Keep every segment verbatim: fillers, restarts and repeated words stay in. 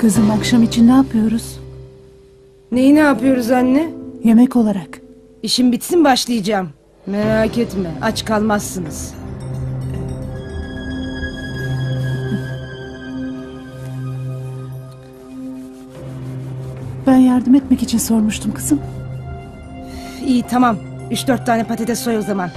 Kızım, akşam için ne yapıyoruz? Neyi ne yapıyoruz anne? Yemek olarak. İşim bitsin başlayacağım. Merak etme, aç kalmazsınız. Ben yardım etmek için sormuştum kızım. İyi, tamam. Üç dört tane patates soy o zaman.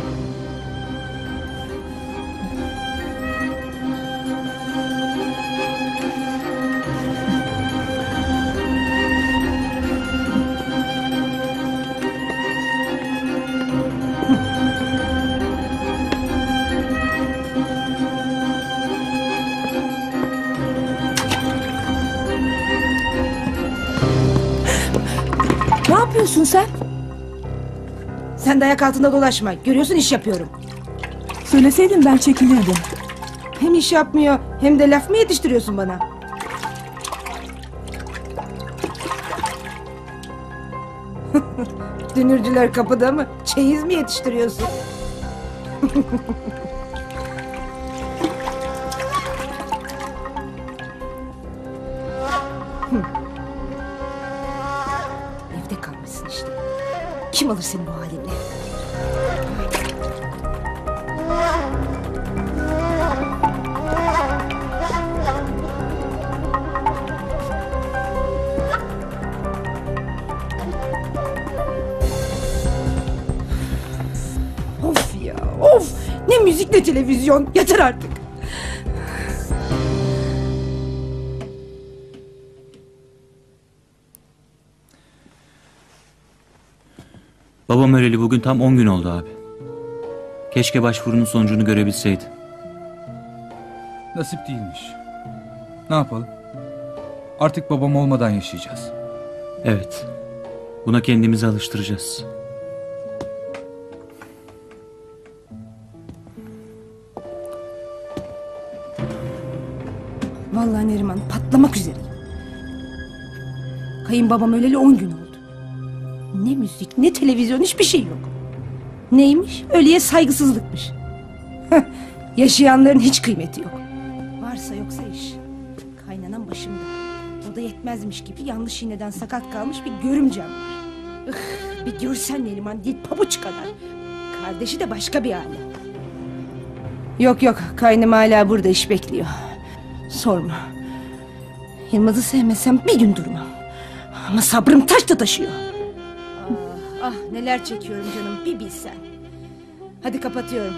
Sen? Sen de ayak altında dolaşma. Görüyorsun, iş yapıyorum. Söyleseydin ben çekinirdim. Hem iş yapmıyor hem de laf mı yetiştiriyorsun bana? Dünürcüler kapıda mı? Çeyiz mi yetiştiriyorsun? Kim alır seni bu halinle? Of ya, of! Ne müzik ne televizyon, yeter artık! Babam öleli bugün tam on gün oldu abi. Keşke başvurunun sonucunu görebilseydi. Nasip değilmiş. Ne yapalım? Artık babam olmadan yaşayacağız. Evet. Buna kendimizi alıştıracağız. Vallahi Neriman, patlamak üzereyim. Kayınbabam öleli on gün oldu. Ne müzik, ne televizyon, hiçbir şey yok. Neymiş? Ölüye saygısızlıkmış. Yaşayanların hiç kıymeti yok. Varsa yoksa iş. Kaynanan başımda. O da yetmezmiş gibi yanlış iğneden sakat kalmış bir görümcem var. Üf, bir görsen Neriman, değil pabuç kadar. Kardeşi de başka bir hali. Yok yok, kaynım hala burada iş bekliyor. Sorma. Yılmaz'ı sevmesem bir gün durmam. Ama sabrım taş da taşıyor. Ah, neler çekiyorum canım, bir bilsen. Hadi kapatıyorum.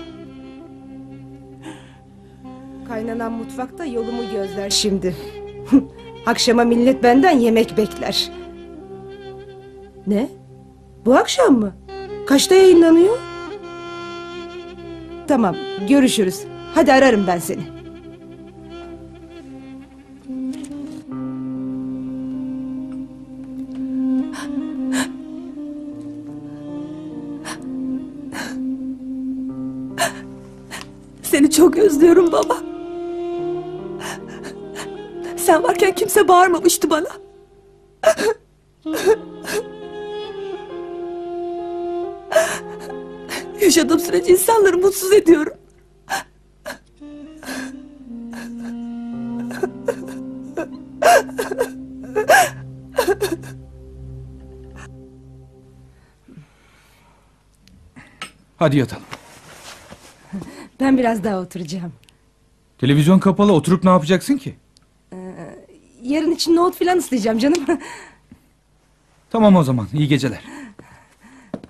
Kaynanan mutfakta yolumu gözler şimdi. Akşama millet benden yemek bekler. Ne? Bu akşam mı? Kaçta yayınlanıyor? Tamam, görüşürüz. Hadi ararım ben seni. Seni çok özlüyorum baba. Sen varken kimse bağırmamıştı bana. Yaşadığım sürece insanları mutsuz ediyorum. Hadi yatalım. Ben biraz daha oturacağım. Televizyon kapalı, oturup ne yapacaksın ki? Ee, yarın için nohut filan ıslayacağım canım. Tamam o zaman, iyi geceler.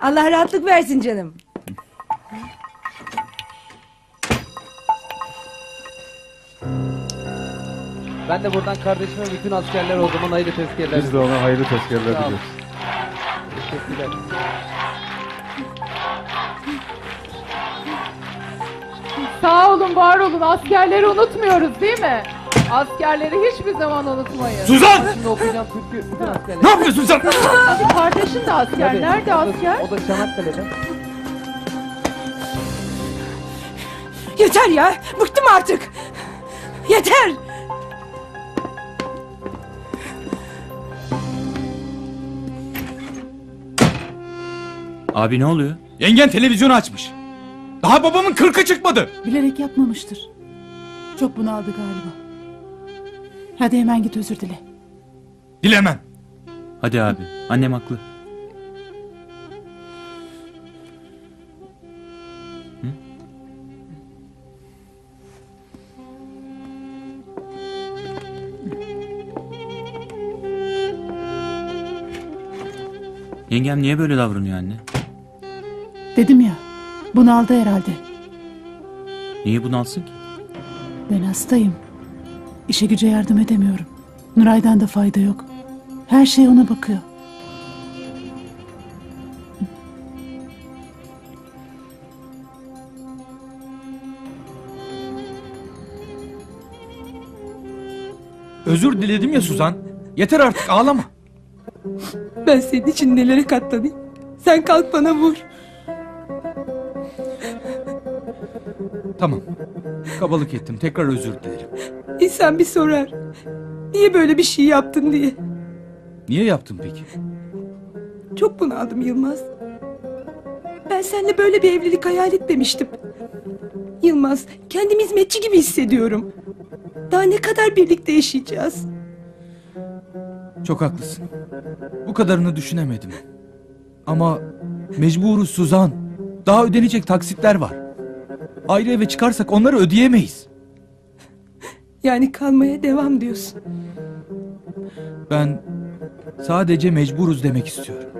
Allah rahatlık versin canım. Ben de buradan kardeşime bütün askerler o zaman hayırlı tezkerler. Biz de ona hayırlı tezkerler diliyoruz. Teşekkürler. Sağ olun, var olun. Askerleri unutmuyoruz değil mi? Askerleri hiçbir zaman unutmayın. Suzan! Şimdi okuyacağım çünkü ne yapıyorsun sen? Hadi kardeşin de asker. Tabii. Nerede o da, asker? O da Çanakkale'de. Yeter ya! Bıktım artık! Yeter! Abi ne oluyor? Yengen televizyonu açmış. Daha babamın kırkı çıkmadı. Bilerek yapmamıştır. Çok bunaldı galiba. Hadi hemen git, özür dile. Bilemem. Hadi abi, annem haklı. Hı? Yengem niye böyle davranıyor anne? Dedim ya, bunaldı herhalde. Niye bunalsın ki? Ben hastayım. İşe güce yardım edemiyorum. Nuray'dan da fayda yok. Her şey ona bakıyor. Özür diledim ya Suzan. Yeter artık, ağlama. Ben senin için nelere katlanayım. Sen kalk bana vur. Tamam. Kabalık ettim. Tekrar özür dilerim. İnsan bir sorar. Niye böyle bir şey yaptın diye. Niye yaptın peki? Çok bunaldım Yılmaz. Ben seninle böyle bir evlilik hayal etmemiştim. Yılmaz, kendimi hizmetçi gibi hissediyorum. Daha ne kadar birlikte yaşayacağız? Çok haklısın. Bu kadarını düşünemedim. Ama mecburuz Suzan. Daha ödenecek taksitler var. Ayrı eve çıkarsak onları ödeyemeyiz. Yani kalmaya devam diyorsun. Ben sadece mecburuz demek istiyorum.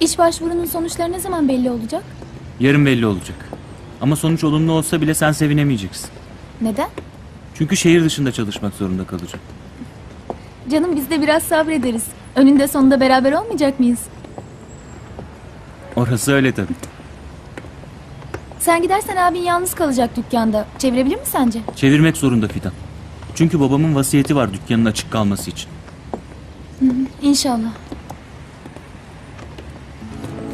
İş başvurunun sonuçları ne zaman belli olacak? Yarın belli olacak. Ama sonuç olumlu olsa bile sen sevinemeyeceksin. Neden? Çünkü şehir dışında çalışmak zorunda kalacağım. Canım, biz de biraz sabrederiz. Önünde sonunda beraber olmayacak mıyız? Orası öyle tabii. Sen gidersen abin yalnız kalacak dükkanda. Çevirebilir mi sence? Çevirmek zorunda Fidan. Çünkü babamın vasiyeti var dükkanın açık kalması için. Hı hı, İnşallah.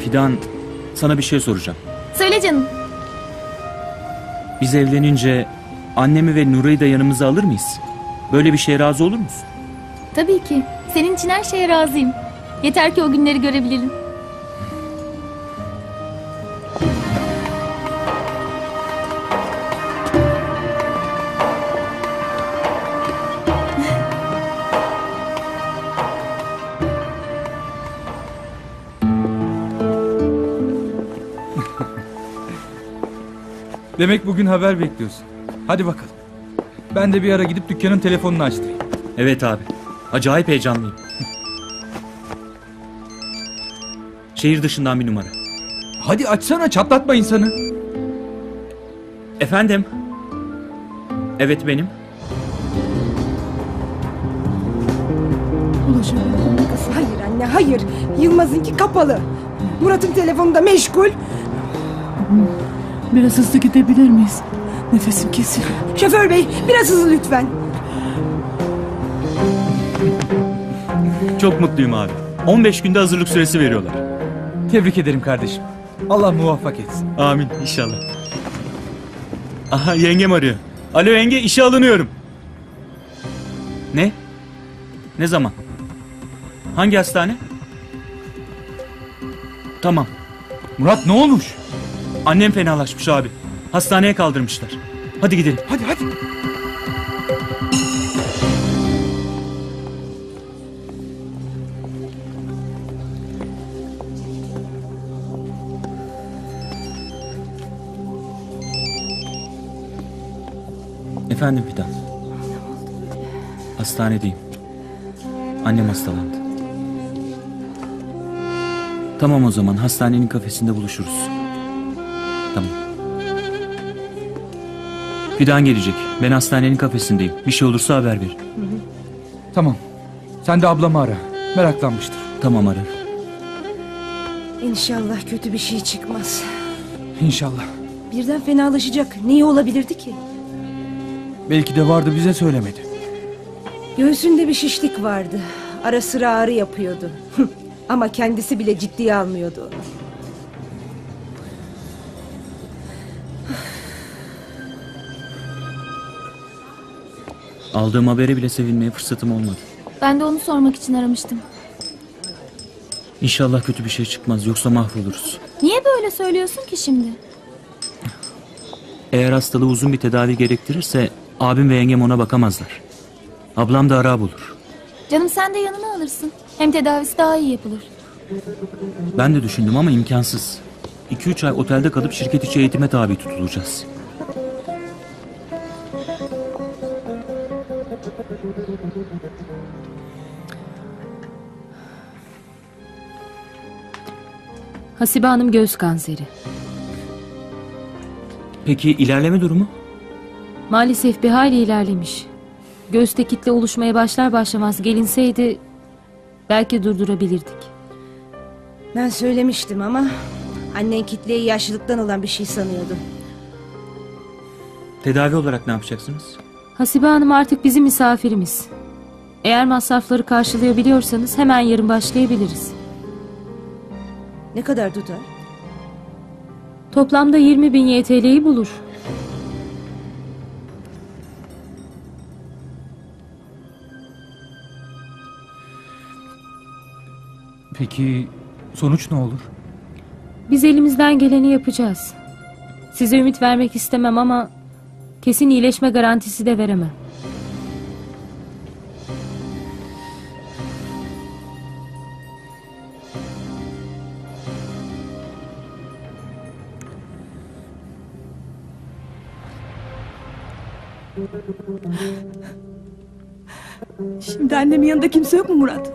Fidan, sana bir şey soracağım. Söyle canım. Biz evlenince annemi ve Nuray'ı da yanımıza alır mıyız? Böyle bir şeye razı olur musun? Tabii ki. Senin için her şeye razıyım. Yeter ki o günleri görebilirim. Demek bugün haber bekliyorsun. Hadi bakalım. Ben de bir ara gidip dükkanın telefonunu açtırayım. Evet abi. Acayip heyecanlıyım. Şehir dışından bir numara. Hadi açsana, çatlatma insanı. Efendim? Evet, benim. Hayır anne, hayır. Yılmaz'ınki kapalı. Murat'ın telefonu da meşgul. Biraz hızlı gidebilir miyiz? Nefesim kesildi. Şoför bey, biraz hızlı lütfen. Çok mutluyum abi. on beş günde hazırlık süresi veriyorlar. Tebrik ederim kardeşim. Allah muvaffak etsin. Amin inşallah. Aha, yengem arıyor. Alo yenge, işe alınıyorum. Ne? Ne zaman? Hangi hastane? Tamam. Murat, ne olmuş? Annem fenalaşmış abi. Hastaneye kaldırmışlar. Hadi gidelim. Hadi hadi. Efendim Fidan. Hastanedeyim. Annem hastalandı. Tamam, o zaman hastanenin kafesinde buluşuruz. Tamam. Fidan gelecek. Ben hastanenin kafesindeyim. Bir şey olursa haber ver. Tamam. Sen de ablamı ara. Meraklanmıştır. Tamam, ararım. İnşallah kötü bir şey çıkmaz. İnşallah. Birden fenalaşacak. Neyi olabilirdi ki? Belki de vardı, bize söylemedi. Göğsünde bir şişlik vardı. Ara sıra ağrı yapıyordu. Ama kendisi bile ciddiye almıyordu onu. Aldığım habere bile sevinmeye fırsatım olmadı. Ben de onu sormak için aramıştım. İnşallah kötü bir şey çıkmaz, yoksa mahvoluruz. Niye böyle söylüyorsun ki şimdi? Eğer hastalığı uzun bir tedavi gerektirirse abim ve yengem ona bakamazlar. Ablam da harap olur. Canım sen de yanına alırsın. Hem tedavisi daha iyi yapılır. Ben de düşündüm ama imkansız. İki üç ay otelde kalıp şirket içi eğitime tabi tutulacağız. Hasibe Hanım göğüs kanseri. Peki ilerleme durumu? Maalesef bir hayli ilerlemiş. Göğüste kitle oluşmaya başlar başlamaz gelinseydi belki durdurabilirdik. Ben söylemiştim ama annen kitleyi yaşlılıktan olan bir şey sanıyordu. Tedavi olarak ne yapacaksınız? Hasibe Hanım artık bizim misafirimiz. Eğer masrafları karşılayabiliyorsanız hemen yarın başlayabiliriz. Ne kadar tutar? Toplamda yirmi bin Y T L'yi bulur. Peki sonuç ne olur? Biz elimizden geleni yapacağız. Size ümit vermek istemem ama kesin iyileşme garantisi de veremem. Şimdi annemin yanında kimse yok mu Murat?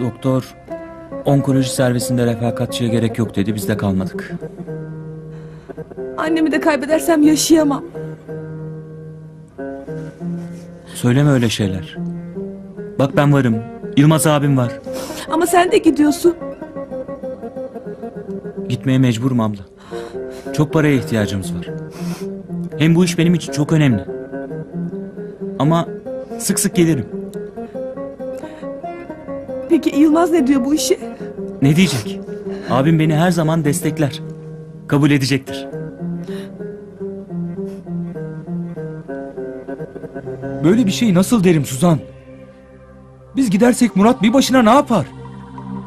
Doktor onkoloji servisinde refakatçiye gerek yok dedi, biz de kalmadık. Annemi de kaybedersem yaşayamam. Söyleme öyle şeyler. Bak ben varım, Yılmaz abim var. Ama sen de gidiyorsun. Gitmeye mecburum abla. Çok paraya ihtiyacımız var. Hem bu iş benim için çok önemli. Ama sık sık gelirim. Peki Yılmaz ne diyor bu işe? Ne diyecek? Abim beni her zaman destekler. Kabul edecektir. Böyle bir şey nasıl derim Suzan? Biz gidersek Murat bir başına ne yapar?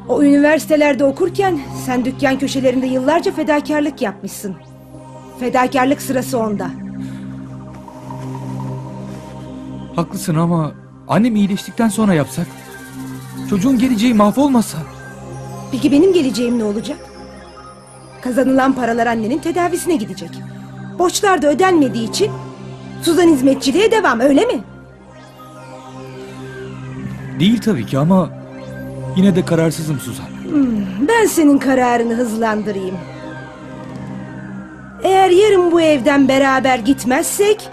O üniversitelerde okurken sen dükkan köşelerinde yıllarca fedakarlık yapmışsın. Fedakarlık sırası onda. Haklısın ama annem iyileştikten sonra yapsak? Çocuğun geleceği mahvolmasa? Peki benim geleceğim ne olacak? Kazanılan paralar annenin tedavisine gidecek. Borçlar da ödenmediği için Suzan hizmetçiliğe devam, öyle mi? Değil tabii ki ama yine de kararsızım Suzan. Hmm, ben senin kararını hızlandırayım. Eğer yarın bu evden beraber gitmezsek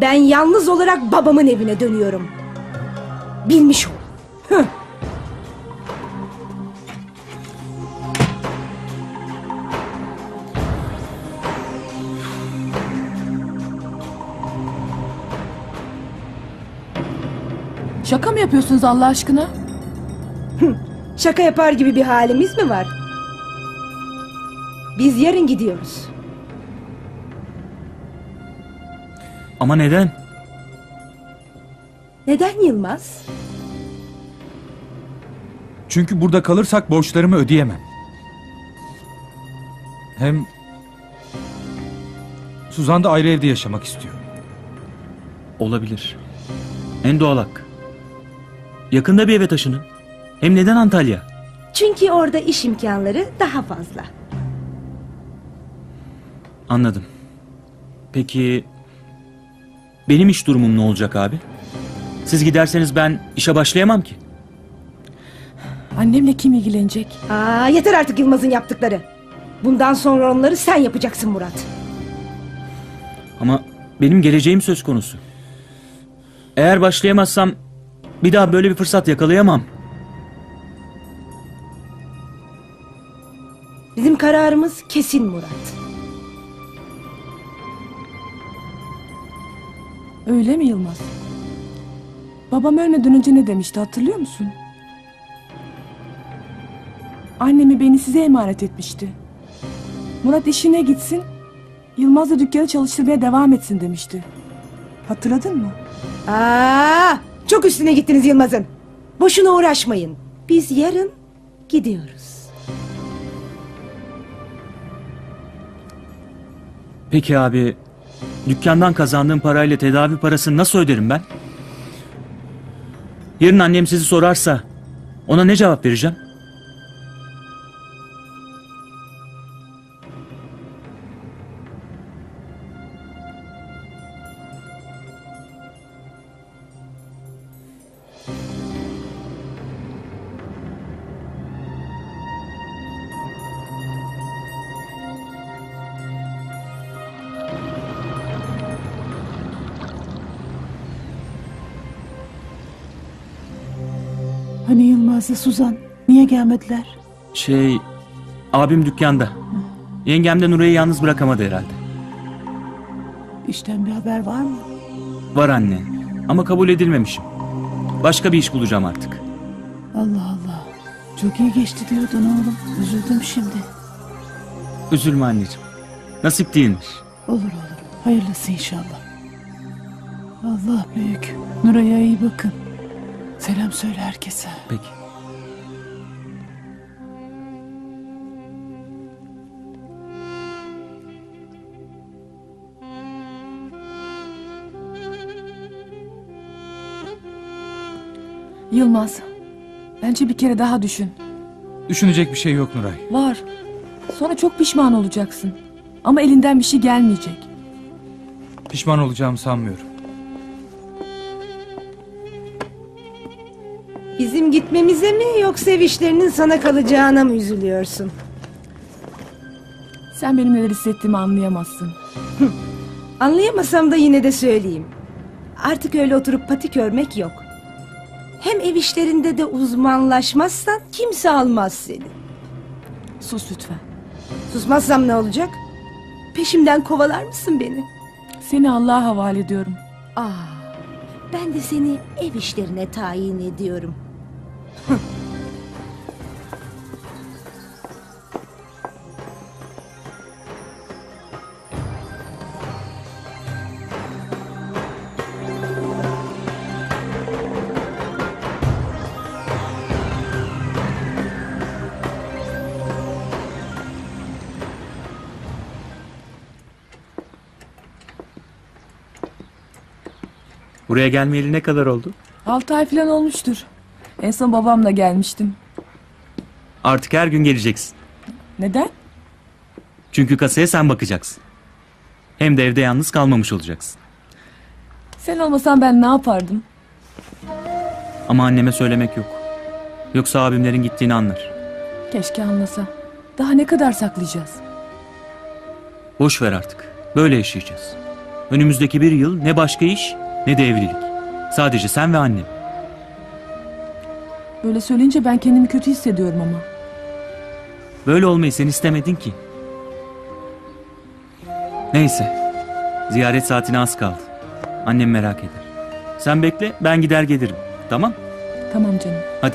ben yalnız olarak babamın evine dönüyorum. Bilmiş ol. Hıh. Şaka mı yapıyorsunuz Allah aşkına? Şaka yapar gibi bir halimiz mi var? Biz yarın gidiyoruz. Ama neden? Neden Yılmaz? Çünkü burada kalırsak borçlarımı ödeyemem. Hem Suzan da ayrı evde yaşamak istiyor. Olabilir. En doğal hakkı. Yakında bir eve taşının. Hem neden Antalya? Çünkü orada iş imkanları daha fazla. Anladım. Peki benim iş durumum ne olacak abi? Siz giderseniz ben işe başlayamam ki. Annemle kim ilgilenecek? Aa, yeter artık Yılmaz'ın yaptıkları. Bundan sonra onları sen yapacaksın Murat. Ama benim geleceğim söz konusu. Eğer başlayamazsam bir daha böyle bir fırsat yakalayamam. Bizim kararımız kesin Murat. Öyle mi Yılmaz? Babam ölmeden önce ne demişti hatırlıyor musun? Annemi beni size emanet etmişti. Murat işine gitsin, Yılmaz da dükkanı çalıştırmaya devam etsin demişti. Hatırladın mı? Aa, çok üstüne gittiniz Yılmaz'ın. Boşuna uğraşmayın. Biz yarın gidiyoruz. Peki abi, dükkandan kazandığım parayla tedavi parasını nasıl öderim ben? Yarın annem sizi sorarsa ona ne cevap vereceğim? Hani Yılmaz'la Suzan niye gelmediler? Şey, abim dükkanda. Hı. Yengem de Nuray'ı yalnız bırakamadı herhalde. İşten bir haber var mı? Var anne, ama kabul edilmemişim. Başka bir iş bulacağım artık. Allah Allah, çok iyi geçti diyordun oğlum. Üzüldüm şimdi. Üzülme anneciğim, nasip değilmiş. Olur olur, hayırlısı inşallah. Allah büyük. Nuray'a iyi bakın. Selam söyle herkese. Peki. Yılmaz, bence bir kere daha düşün. Düşünecek bir şey yok Nuray. Var. Sonra çok pişman olacaksın. Ama elinden bir şey gelmeyecek. Pişman olacağımı sanmıyorum. Bizim gitmemize mi, yoksa ev işlerinin sana kalacağına mı üzülüyorsun? Sen benim neler hissettiğimi anlayamazsın. Anlayamasam da yine de söyleyeyim. Artık öyle oturup patik örmek yok. Hem ev işlerinde de uzmanlaşmazsan kimse almaz seni. Sus lütfen. Susmazsam ne olacak? Peşimden kovalar mısın beni? Seni Allah'a havale ediyorum. Ah, ben de seni ev işlerine tayin ediyorum. Buraya gelmeyeli ne kadar oldu? Altı ay falan olmuştur. En son babamla gelmiştim. Artık her gün geleceksin. Neden? Çünkü kasaya sen bakacaksın. Hem de evde yalnız kalmamış olacaksın. Sen olmasan ben ne yapardım? Ama anneme söylemek yok. Yoksa abimlerin gittiğini anlar. Keşke anlasa. Daha ne kadar saklayacağız? Boş ver artık. Böyle yaşayacağız. Önümüzdeki bir yıl ne başka iş, ne de evlilik. Sadece sen ve annem. Böyle söyleyince ben kendimi kötü hissediyorum ama. Böyle olmayı sen istemedin ki. Neyse. Ziyaret saatine az kaldı. Annem merak eder. Sen bekle, ben gider gelirim. Tamam? Tamam canım. Hadi.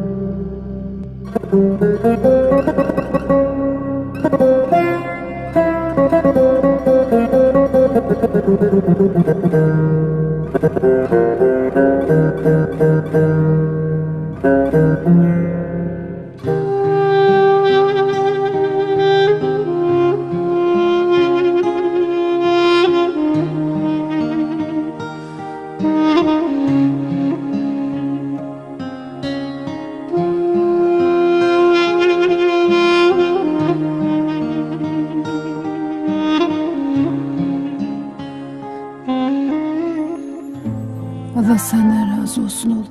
Allah senden razı olsun oğlum.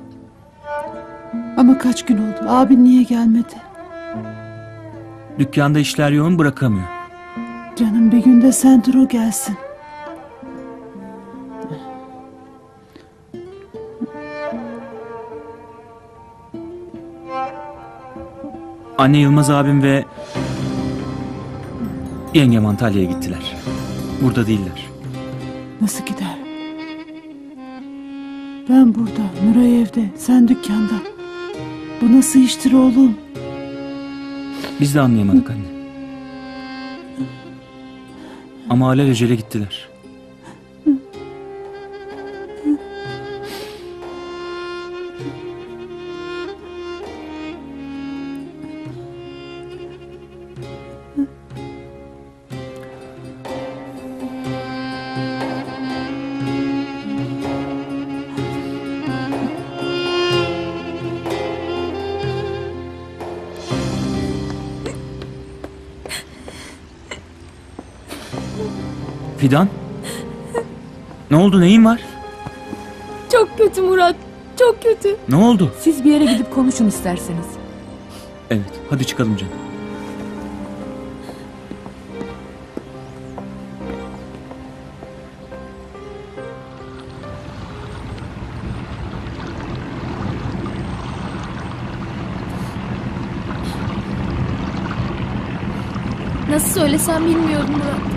Ama kaç gün oldu? Abin niye gelmedi? Dükkanda işler yoğun, bırakamıyor. Canım, bir günde sen dur o gelsin. Anne, Yılmaz abim ve yengem Antalya'ya gittiler. Burada değiller. Nasıl gider? Ben burada, Nuray evde, sen dükkanda. Bu nasıl iştir oğlum? Biz de anlayamadık anne. Ama alelacele gittiler. Fidan? Ne oldu, neyin var? Çok kötü Murat, çok kötü. Ne oldu? Siz bir yere gidip konuşun isterseniz. Evet, hadi çıkalım canım. Nasıl söylesem bilmiyorum Murat.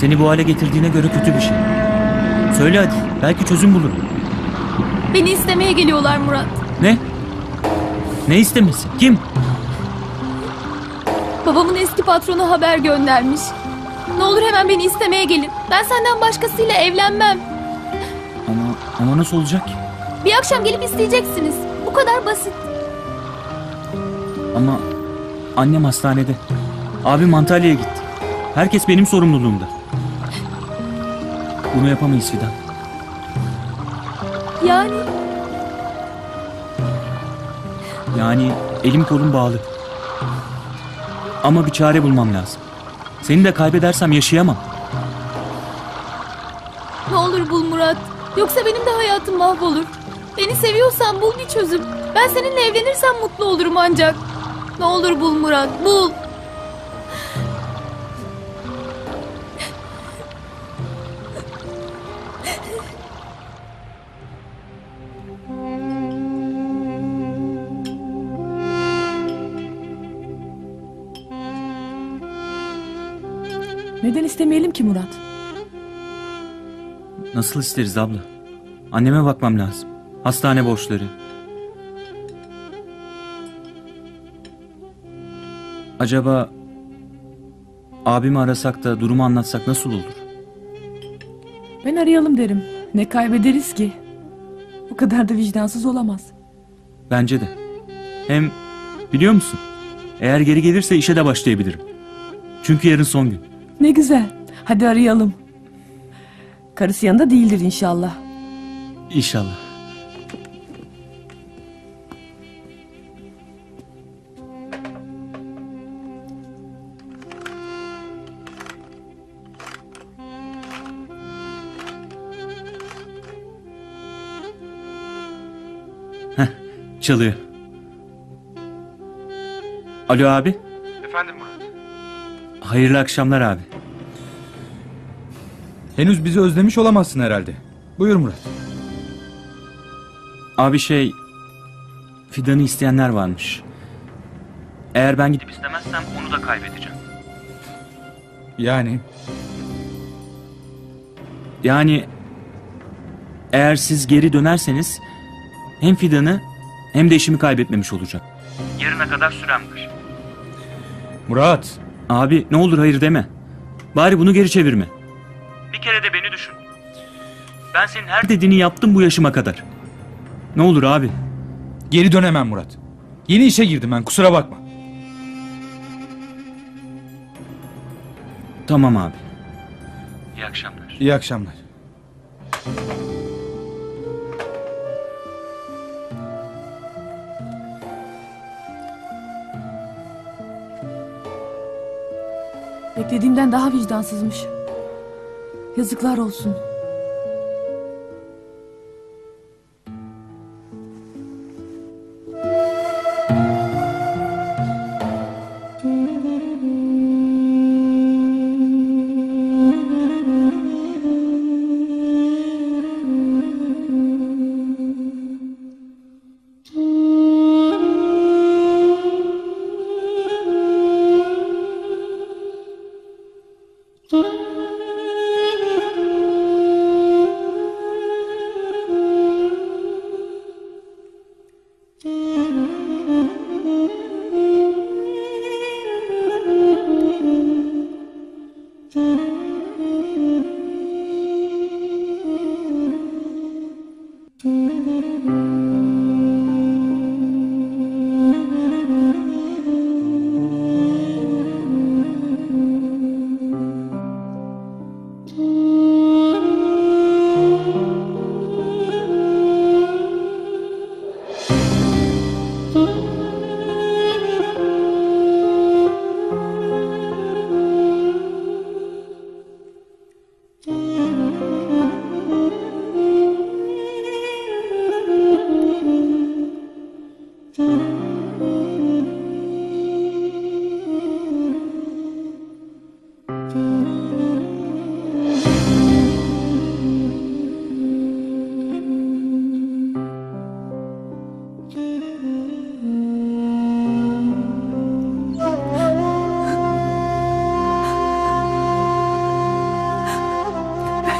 Seni bu hale getirdiğine göre kötü bir şey. Söyle hadi, belki çözüm bulurum. Beni istemeye geliyorlar Murat. Ne? Ne istemesi? Kim? Babamın eski patronu haber göndermiş. Ne olur hemen beni istemeye gelin. Ben senden başkasıyla evlenmem. Ama, ama nasıl olacak ki? Bir akşam gelip isteyeceksiniz. Bu kadar basit. Ama annem hastanede. Abim Antalya'ya gitti. Herkes benim sorumluluğumda. Bunu yapamayız Fidan. Yani? Yani elim kolum bağlı. Ama bir çare bulmam lazım. Seni de kaybedersem yaşayamam. Ne olur bul Murat. Yoksa benim de hayatım mahvolur. Beni seviyorsan bul bir çözüm. Ben seninle evlenirsem mutlu olurum ancak. Ne olur bul Murat, bul. Neden istemeyelim ki Murat? Nasıl isteriz abla? Anneme bakmam lazım. Hastane borçları. Acaba abimi arasak da durumu anlatsak nasıl olur? Ben arayalım derim. Ne kaybederiz ki? O kadar da vicdansız olamaz. Bence de. Hem biliyor musun? Eğer geri gelirse işe de başlayabilirim. Çünkü yarın son gün. Ne güzel. Hadi arayalım. Karısı yanında değildir inşallah. İnşallah. Heh, çalıyor. Alo abi. Efendim Murat. Hayırlı akşamlar abi. Henüz bizi özlemiş olamazsın herhalde. Buyur Murat. Abi şey... Fidan'ı isteyenler varmış. Eğer ben gidip istemezsem onu da kaybedeceğim. Yani? Yani... Eğer siz geri dönerseniz... Hem Fidan'ı hem de işimi kaybetmemiş olacak. Yarına kadar sürem var. Murat... Abi ne olur hayır deme. Bari bunu geri çevirme. Bir kere de beni düşün. Ben senin her dediğini yaptım bu yaşıma kadar. Ne olur abi. Geri dönemem Murat. Yeni işe girdim ben, kusura bakma. Tamam abi. İyi akşamlar. İyi akşamlar. Beklediğimden daha vicdansızmış. Yazıklar olsun. Thank you.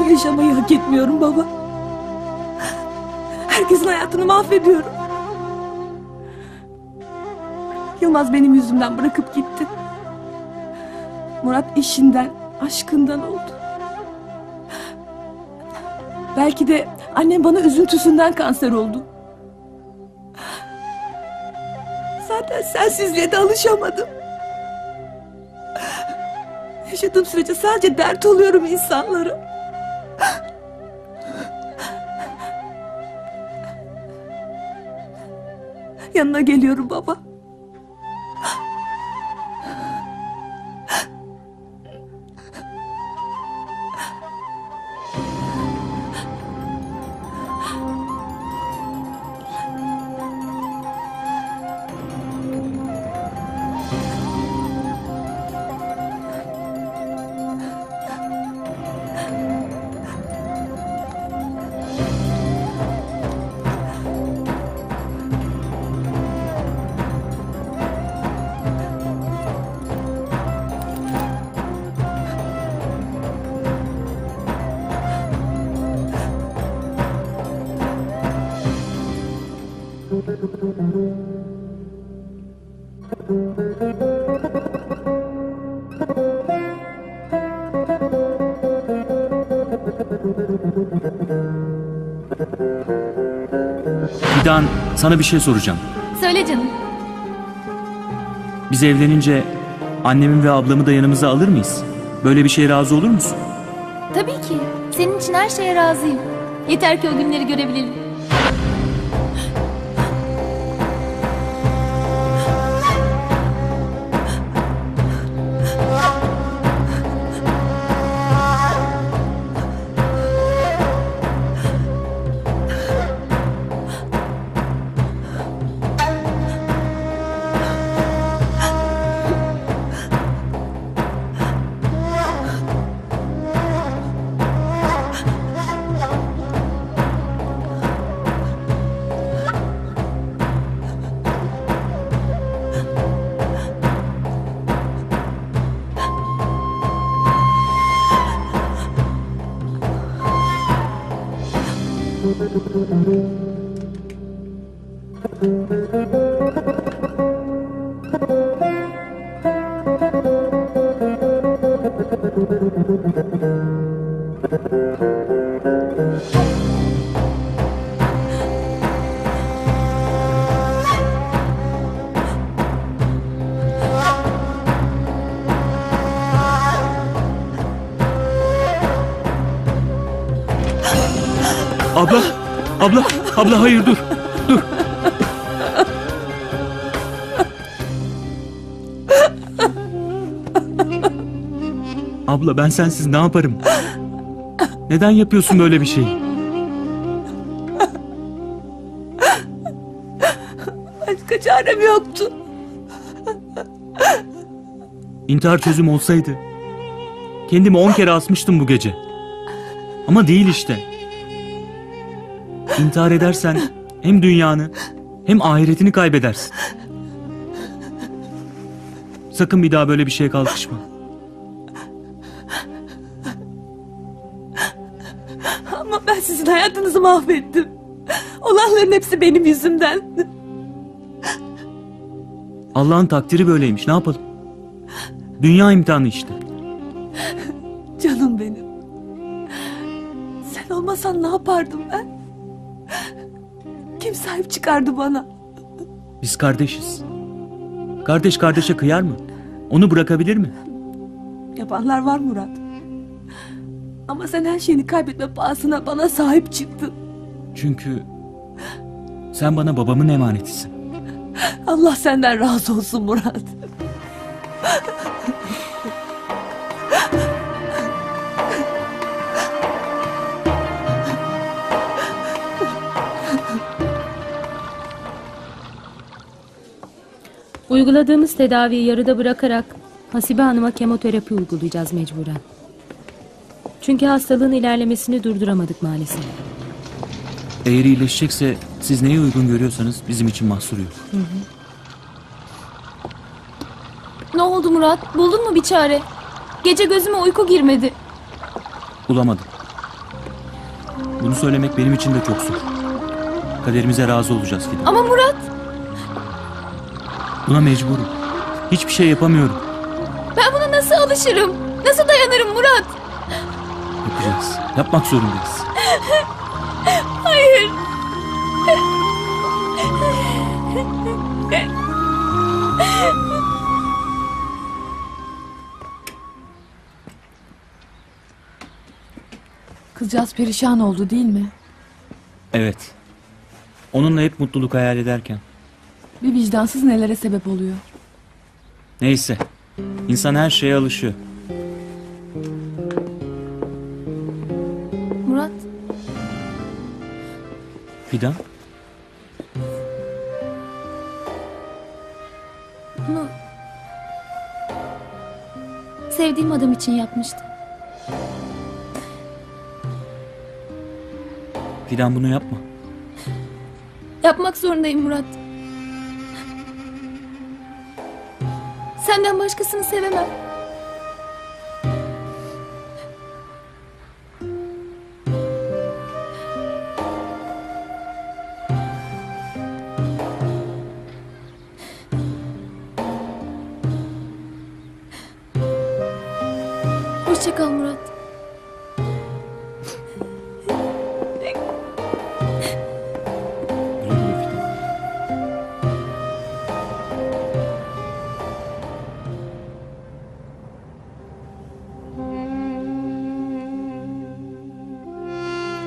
Ben yaşamayı hak etmiyorum baba. Herkesin hayatını mahvediyorum. Yılmaz benim yüzümden bırakıp gitti. Murat eşinden, aşkından oldu. Belki de annem bana üzüntüsünden kanser oldu. Zaten sensizliğe de alışamadım. Yaşadığım sürece sadece dert oluyorum insanlara. Yanına geliyorum baba. Fidan, sana bir şey soracağım. Söyle canım. Biz evlenince annemi ve ablamı da yanımıza alır mıyız? Böyle bir şeye razı olur musun? Tabii ki. Senin için her şeye razıyım. Yeter ki o günleri görebilelim. Abla, abla, abla hayır dur, dur. Abla ben sensiz ne yaparım? Neden yapıyorsun böyle bir şeyi? Başka çarem yoktu. İntihar çözüm olsaydı kendimi on kere asmıştım bu gece. Ama değil işte. İntihar edersen hem dünyanı hem ahiretini kaybedersin. Sakın bir daha böyle bir şeye kalkışma. Ama ben sizin hayatınızı mahvettim. Olanların hepsi benim yüzümden. Allah'ın takdiri böyleymiş, ne yapalım? Dünya imtihanı işte. Canım benim. Sen olmasan ne yapardım ben? Kim sahip çıkardı bana? Biz kardeşiz. Kardeş kardeşe kıyar mı? Onu bırakabilir mi? Yapanlar var Murat. Ama sen her şeyini kaybetme pahasına bana sahip çıktın. Çünkü sen bana babamın emanetisin. Allah senden razı olsun Murat. Uyguladığımız tedaviyi yarıda bırakarak Hasibe Hanım'a kemoterapi uygulayacağız mecburen. Çünkü hastalığın ilerlemesini durduramadık maalesef. Eğer iyileşecekse siz neye uygun görüyorsanız bizim için mahsur yok. Hı hı. Ne oldu Murat? Buldun mu bir çare? Gece gözüme uyku girmedi. Bulamadım. Bunu söylemek benim için de çok zor. Kaderimize razı olacağız Fidan. Ama Murat! Buna mecburum. Hiçbir şey yapamıyorum. Ben buna nasıl alışırım? Nasıl dayanırım Murat? Yapacağız. Yapmak zorundayız. Hayır. Kızcağız perişan oldu değil mi? Evet. Onunla hep mutluluk hayal ederken. Bir vicdansız nelere sebep oluyor. Neyse. İnsan her şeye alışıyor. Murat. Fidan. Bunu sevdiğim adam için yapmıştım. Fidan bunu yapma. Yapmak zorundayım Murat. Senden başkasını sevemem. Hoşça kal Murat.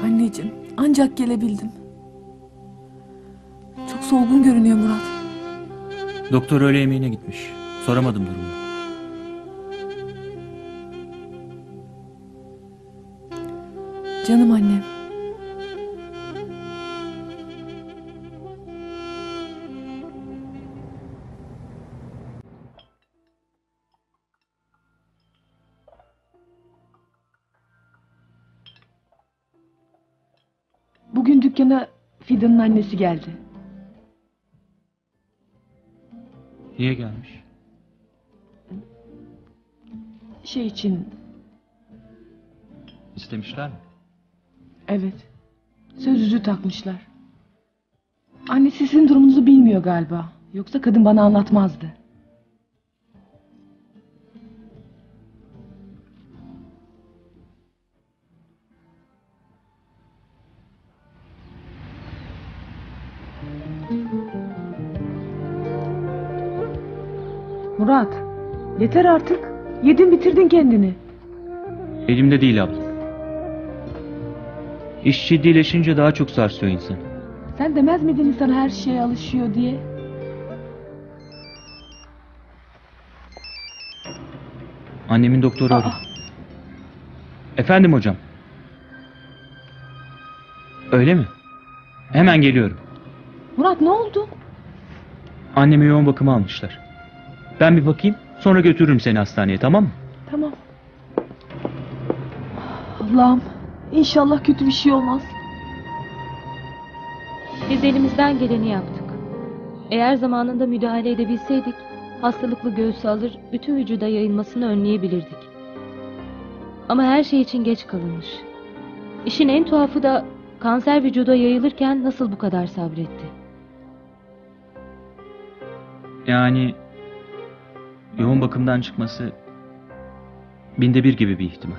Anneciğim, ancak gelebildim. Çok solgun görünüyor Murat. Doktor öğle yemeğine gitmiş. Soramadım durumu. Canım annem. Bugün dükkana Fidan'ın annesi geldi. Niye gelmiş? Şey için. İstemişler mi? Evet. Söz yüzüğü takmışlar. Annesi sizin durumunuzu bilmiyor galiba. Yoksa kadın bana anlatmazdı. Murat, yeter artık. Yedin bitirdin kendini. Elimde değil abla. İş ciddileşince daha çok sarsıyor insan. Sen demez miydin insan her şeye alışıyor diye? Annemin doktoru arıyor. Efendim hocam. Öyle mi? Hemen geliyorum. Murat ne oldu? Annemi yoğun bakıma almışlar. Ben bir bakayım, sonra götürürüm seni hastaneye, tamam mı? Tamam. Allah'ım, inşallah kötü bir şey olmaz. Biz elimizden geleni yaptık. Eğer zamanında müdahale edebilseydik, hastalıklı göğüs alır, bütün vücuda yayılmasını önleyebilirdik. Ama her şey için geç kalınmış. İşin en tuhafı da kanser vücuda yayılırken nasıl bu kadar sabretti? Yani... Yoğun bakımdan çıkması binde bir gibi bir ihtimal.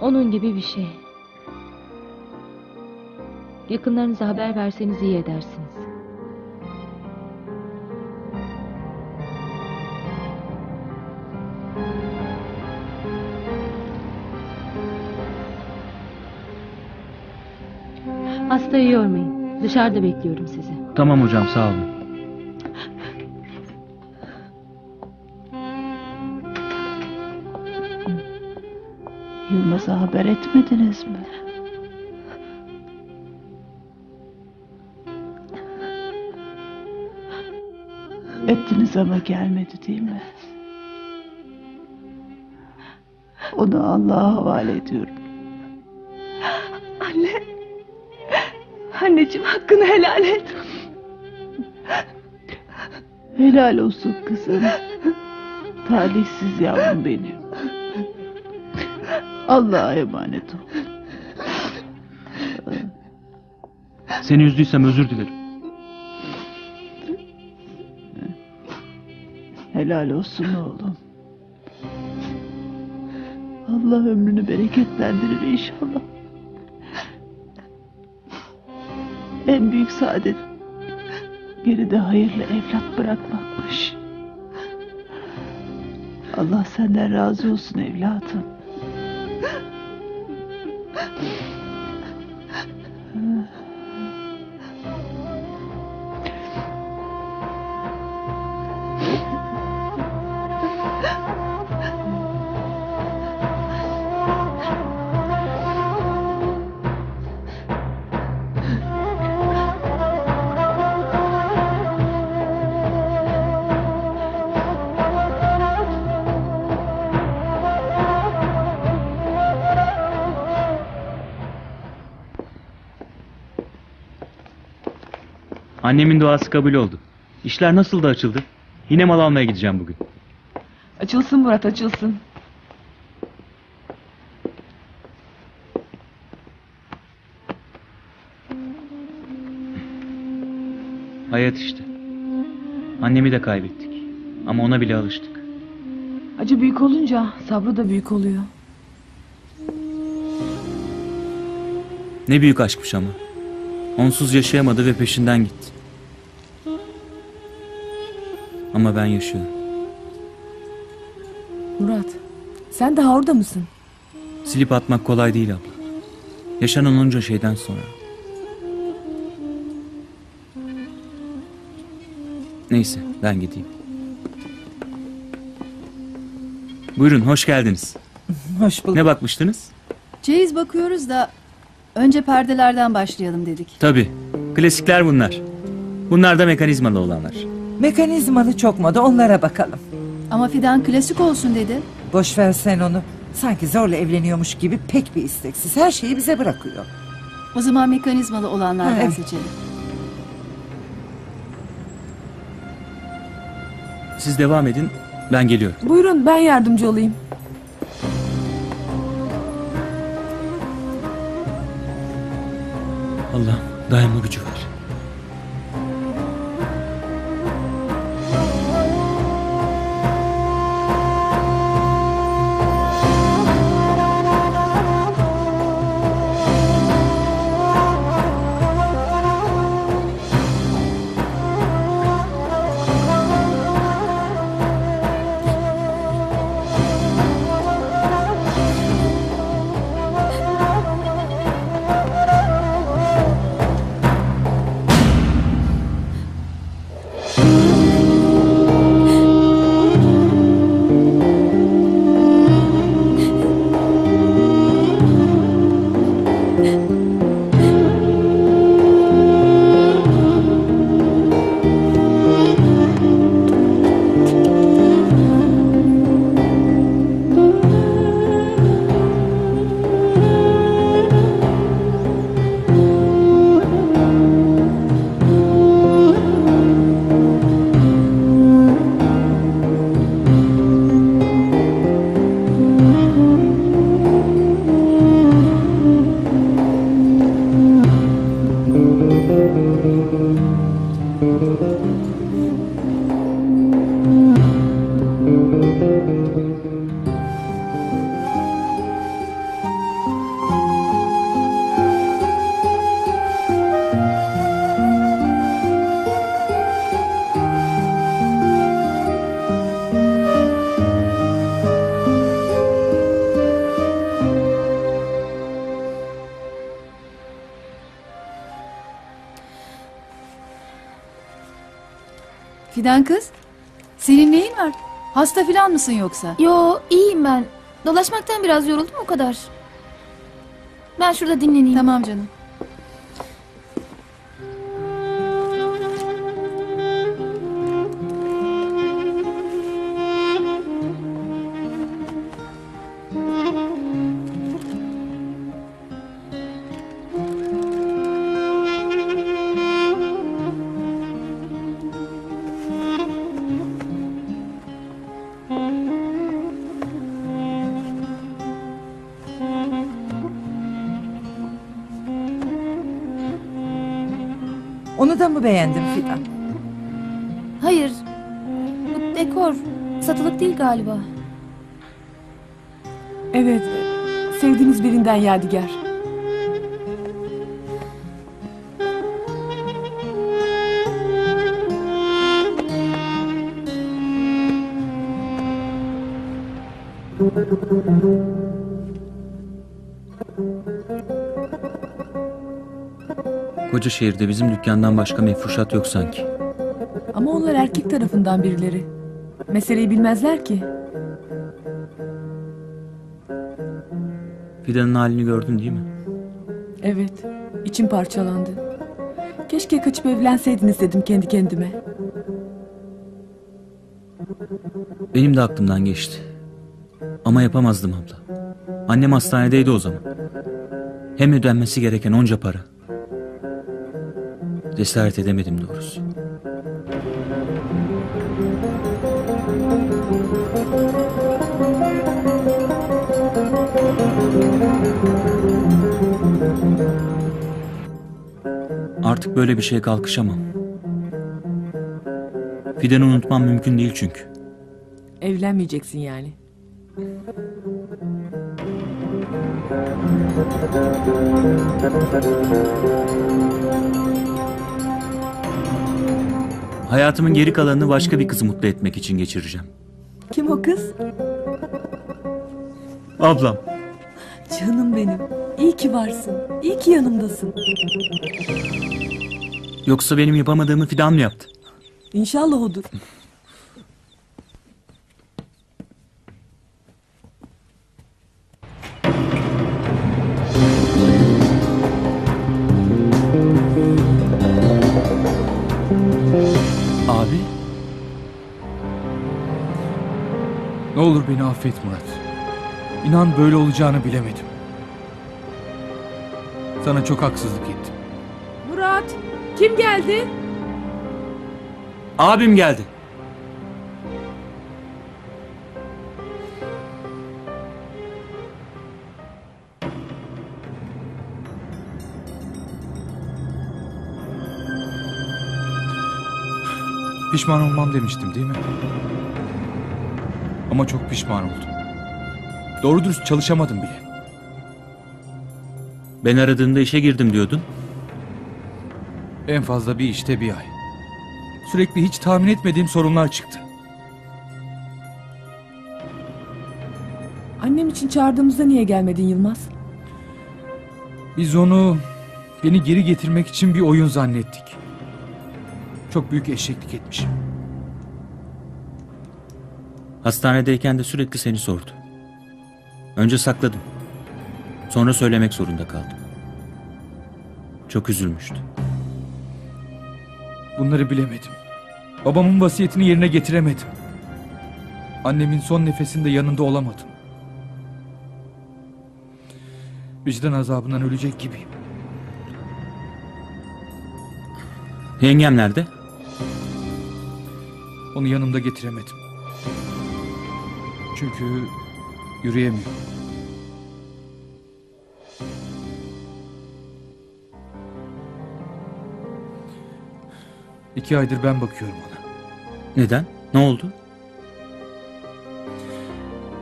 Onun gibi bir şey. Yakınlarınıza haber verseniz iyi edersiniz. Hastayı yormayın. Dışarıda bekliyorum sizi. Tamam hocam, sağ olun. Yılmaz'a haber etmediniz mi? Ettiniz ama gelmedi değil mi? Onu Allah'a havale ediyorum. Anne. Anneciğim hakkını helal et. Helal olsun kızım. Talihsiz yavrum benim. Allah'a emanet ol. Seni üzdüysem özür dilerim. Helal olsun oğlum. Allah ömrünü bereketlendirir inşallah. En büyük saadet geride hayırlı evlat bırakmakmış. Allah senden razı olsun evladım. Annemin duası kabul oldu. İşler nasıl da açıldı? Yine mal almaya gideceğim bugün. Açılsın Murat, açılsın. Hayat işte. Annemi de kaybettik. Ama ona bile alıştık. Acı büyük olunca sabrı da büyük oluyor. Ne büyük aşkmış ama. Onsuz yaşayamadı ve peşinden gitti. Ama ben yaşıyorum. Murat, sen daha orada mısın? Silip atmak kolay değil abla. Yaşanan onca şeyden sonra. Neyse, ben gideyim. Buyurun, hoş geldiniz. Hoş bulduk. Ne bakmıştınız? Ceyiz bakıyoruz da... Önce perdelerden başlayalım dedik. Tabii, klasikler bunlar. Bunlar da mekanizmalı olanlar. Mekanizmalı çok moda, onlara bakalım. Ama Fidan klasik olsun dedi. Boş ver sen onu. Sanki zorla evleniyormuş gibi pek bir isteksiz. Her şeyi bize bırakıyor. O zaman mekanizmalı olanlardan ha, evet. seçelim. Siz devam edin, ben geliyorum. Buyurun, ben yardımcı olayım. Allah'ım dayanma gücü var. Fidan kız, senin neyin var? Hasta filan mısın yoksa? Yo, iyiyim ben. Dolaşmaktan biraz yoruldum o kadar. Ben şurada dinleneyim. Tamam canım. Onu da mı beğendin Fidan? Hayır. Bu dekor satılık değil galiba. Evet. Sevdiğiniz birinden yadigar. Koca şehirde bizim dükkandan başka mefruşat yok sanki. Ama onlar erkek tarafından birileri. Meseleyi bilmezler ki. Fidan'ın halini gördün değil mi? Evet, içim parçalandı. Keşke kaçıp evlenseydiniz dedim kendi kendime. Benim de aklımdan geçti. Ama yapamazdım abla. Annem hastanedeydi o zaman. Hem ödenmesi gereken onca para. Cesaret edemedim doğrusu. Artık böyle bir şeye kalkışamam. Fidan'ı unutmam mümkün değil çünkü. Evlenmeyeceksin yani. Hayatımın geri kalanını başka bir kızı mutlu etmek için geçireceğim. Kim o kız? Ablam. Canım benim. İyi ki varsın. İyi ki yanımdasın. Yoksa benim yapamadığımı Fidan mı yaptı? İnşallah odur. Abi. Ne olur beni affet Murat. İnan böyle olacağını bilemedim. Sana çok haksızlık ettim. Murat, kim geldi? Abim geldi. Pişman olmam demiştim değil mi? Ama çok pişman oldum. Doğru dürüst çalışamadım bile. Ben aradığında işe girdim diyordun. En fazla bir işte bir ay. Sürekli hiç tahmin etmediğim sorunlar çıktı. Annem için çağırdığımızda niye gelmedin Yılmaz? Biz onu beni geri getirmek için bir oyun zannettik. Çok büyük eşeklik etmişim. Hastanedeyken de sürekli seni sordu. Önce sakladım. Sonra söylemek zorunda kaldım. Çok üzülmüştü. Bunları bilemedim. Babamın vasiyetini yerine getiremedim. Annemin son nefesinde yanında olamadım. Vicdan azabından ölecek gibiyim. Yengem nerede? Onu yanımda getiremedim. Çünkü yürüyemiyor. İki aydır ben bakıyorum ona. Neden? Ne oldu?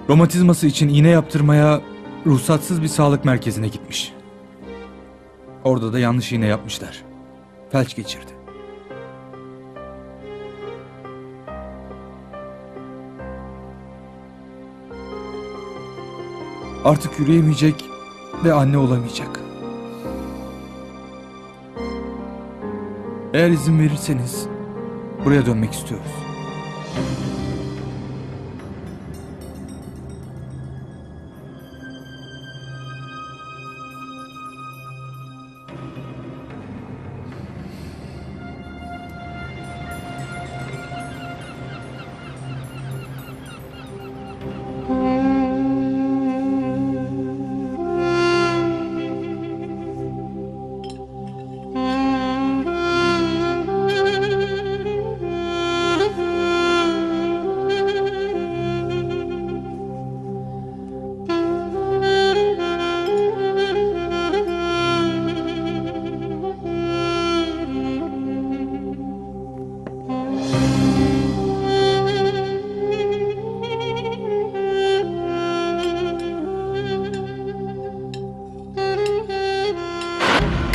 Romatizması için iğne yaptırmaya ruhsatsız bir sağlık merkezine gitmiş. Orada da yanlış iğne yapmışlar. Felç geçirdi. Artık yürüyemeyecek ve anne olamayacak. Eğer izin verirseniz buraya dönmek istiyoruz.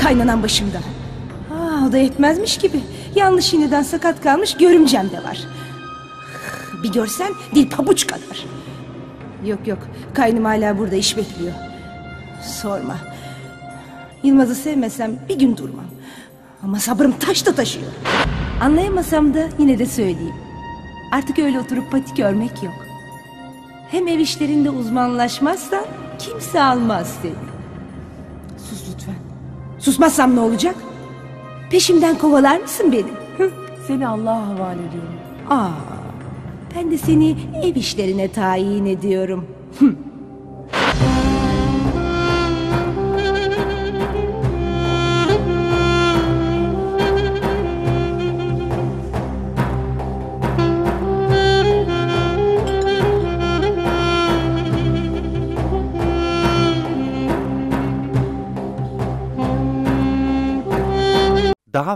kaynanan başımda. Aa, o da yetmezmiş gibi. Yanlış iğneden sakat kalmış görümcem de var. Bir görsen dil pabuç kadar. Yok yok, kaynım hala burada iş bekliyor. Sorma. Yılmaz'ı sevmesem bir gün durmam. Ama sabrım taş da taşıyor. Anlayamasam da yine de söyleyeyim. Artık öyle oturup patik örmek yok. Hem ev işlerinde uzmanlaşmazsan kimse almaz seni. Sus lütfen. Susmazsam ne olacak? Peşimden kovalar mısın beni? Seni Allah'a havale ediyorum. Aa, ben de seni ev işlerine tayin ediyorum. Daha